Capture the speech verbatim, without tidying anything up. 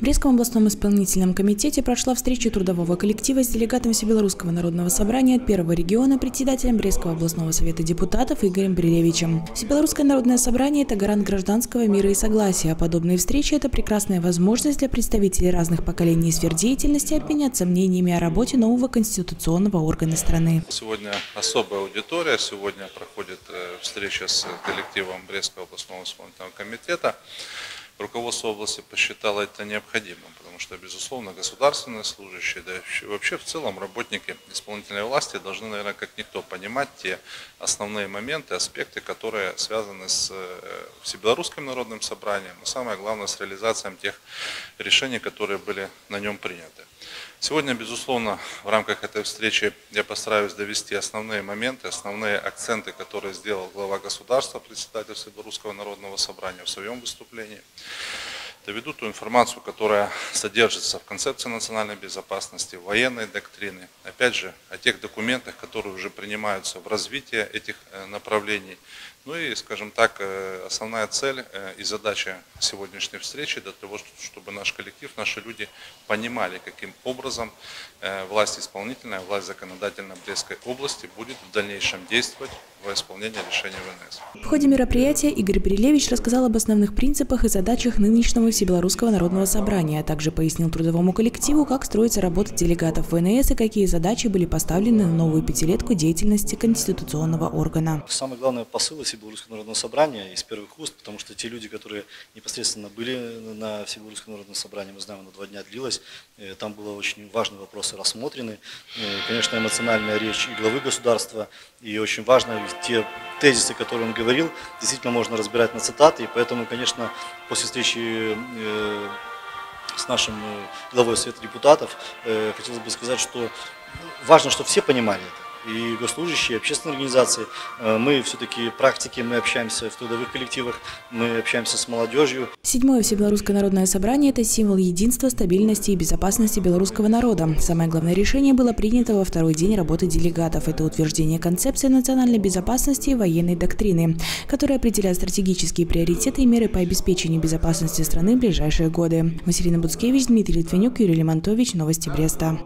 В Брестском областном исполнительном комитете прошла встреча трудового коллектива с делегатом Всебелорусского народного собрания от первого региона, председателем Брестского областного совета депутатов Игорем Брилевичем. Всебелорусское народное собрание – это гарант гражданского мира и согласия, а подобные встречи – это прекрасная возможность для представителей разных поколений и сфер деятельности обменяться мнениями о работе нового конституционного органа страны. Сегодня особая аудитория, сегодня проходит встреча с коллективом Брестского областного исполнительного комитета. Руководство области посчитало это необходимым, потому что, безусловно, государственные служащие, да и вообще в целом работники исполнительной власти должны, наверное, как никто понимать те основные моменты, аспекты, которые связаны с Всебелорусским народным собранием, и самое главное, с реализацией тех решений, которые были на нем приняты. Сегодня, безусловно, в рамках этой встречи я постараюсь довести основные моменты, основные акценты, которые сделал глава государства, председатель Всебелорусского народного собрания в своем выступлении. Доведу ту информацию, которая содержится в концепции национальной безопасности, военной доктрины, опять же, о тех документах, которые уже принимаются в развитии этих направлений. Ну и, скажем так, основная цель и задача сегодняшней встречи для того, чтобы наш коллектив, наши люди понимали, каким образом власть исполнительная, власть законодательная Брестской области будет в дальнейшем действовать во исполнении решения ВНС. В ходе мероприятия Игорь Брилевич рассказал об основных принципах и задачах нынешнего Всебелорусского народного собрания, а также пояснил трудовому коллективу, как строится работа делегатов ВНС и какие задачи были поставлены на новую пятилетку деятельности конституционного органа. Самый главный посыл Всебелорусского народного собрания из первых уст, потому что те люди, которые непосредственно были на Всебелорусском народном собрании, мы знаем, оно два дня длилось, там было очень важные вопросы рассмотрены, конечно, эмоциональная речь и главы государства, и очень важно те тезисы, которые он говорил, действительно можно разбирать на цитаты, и поэтому, конечно, после встречи с нашим главой Совета депутатов хотелось бы сказать, что важно, чтобы все понимали это. И госслужащие, и общественные организации. Мы все-таки практики, мы общаемся в трудовых коллективах, мы общаемся с молодежью. Седьмое Всебелорусское народное собрание – это символ единства, стабильности и безопасности белорусского народа. Самое главное решение было принято во второй день работы делегатов. Это утверждение концепции национальной безопасности и военной доктрины, которая определяет стратегические приоритеты и меры по обеспечению безопасности страны в ближайшие годы. Василина Буцкевич, Дмитрий Литвинюк, Юрий Лимонтович. Новости Бреста.